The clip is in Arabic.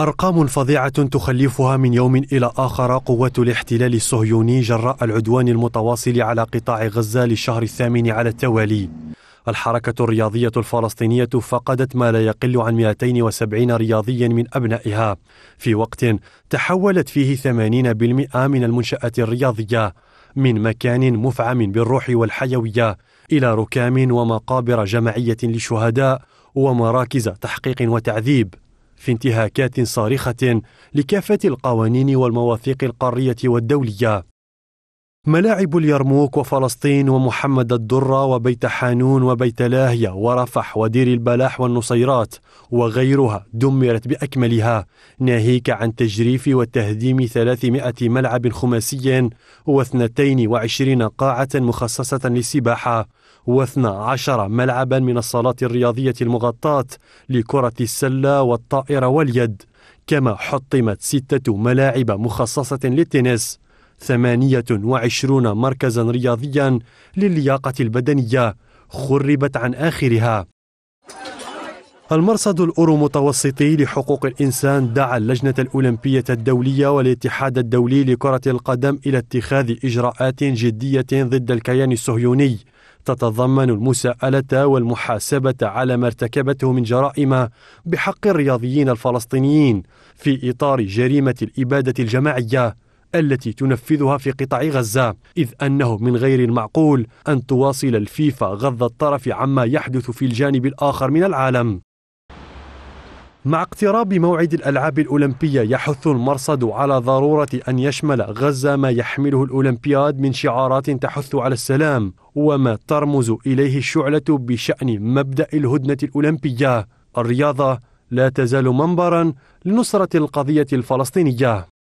أرقام فظيعة تخلفها من يوم إلى آخر قوات الاحتلال الصهيوني جراء العدوان المتواصل على قطاع غزة للشهر الثامن على التوالي. الحركة الرياضية الفلسطينية فقدت ما لا يقل عن 270 رياضيا من أبنائها في وقت تحولت فيه 80% من المنشأة الرياضية من مكان مفعم بالروح والحيوية إلى ركام ومقابر جماعية للشهداء ومراكز تحقيق وتعذيب في انتهاكات صارخة لكافة القوانين والمواثيق القارية والدولية. ملاعب اليرموك وفلسطين ومحمد الدرة وبيت حانون وبيت لاهية ورفح ودير البلاح والنصيرات وغيرها دمرت بأكملها، ناهيك عن تجريف وتهديم 300 ملعب خماسي و22 قاعة مخصصة للسباحة و12 ملعبا من الصالات الرياضية المغطاة لكرة السلة والطائرة واليد، كما حطمت 6 ملاعب مخصصة للتنس، 28 مركزا رياضيا للياقة البدنية خربت عن آخرها. المرصد الأورو متوسطي لحقوق الإنسان دعا اللجنة الأولمبية الدولية والاتحاد الدولي لكرة القدم إلى اتخاذ إجراءات جدية ضد الكيان الصهيوني تتضمن المساءلة والمحاسبة على ما ارتكبته من جرائم بحق الرياضيين الفلسطينيين في إطار جريمة الإبادة الجماعية التي تنفذها في قطاع غزة، إذ أنه من غير المعقول أن تواصل الفيفا غض الطرف عما يحدث في الجانب الآخر من العالم. مع اقتراب موعد الألعاب الأولمبية يحث المرصد على ضرورة أن يشمل غزة ما يحمله الأولمبياد من شعارات تحث على السلام وما ترمز إليه الشعلة بشأن مبدأ الهدنة الأولمبية. الرياضة لا تزال منبرا لنصرة القضية الفلسطينية.